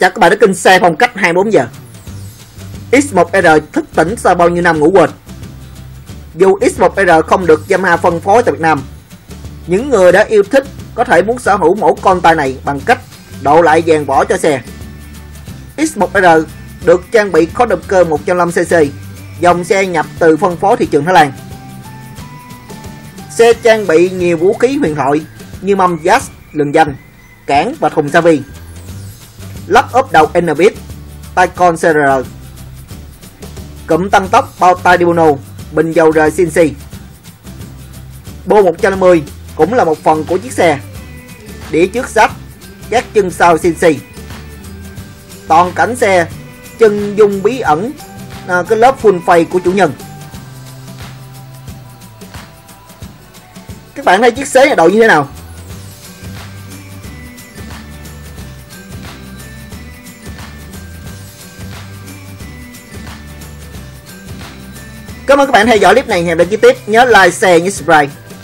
Chào các bạn đã kinh xe phong cách 24 giờ. X1R thức tỉnh sau bao nhiêu năm ngủ quên. Dù X1R không được Yamaha phân phối tại Việt Nam, những người đã yêu thích có thể muốn sở hữu mẫu con tay này bằng cách độ lại dàn vỏ cho xe. X1R được trang bị khối động cơ 105cc, dòng xe nhập từ phân phối thị trường Thái Lan. Xe trang bị nhiều vũ khí huyền thoại như mâm jack, lừng danh, cản và thùng sa vi, lắp ốp đầu NBIT, tay con CRR, cụm tăng tốc bao tay Dibono, bình dầu rời CNC. Bô 150 cũng là một phần của chiếc xe, đĩa trước sách, các chân sau CNC. Toàn cảnh xe chân dung bí ẩn cái lớp full face của chủ nhân. Các bạn thấy chiếc xế này đội như thế nào? Cảm ơn các bạn theo dõi clip này. Hẹn gặp lại chi tiết. Nhớ like, share, subscribe.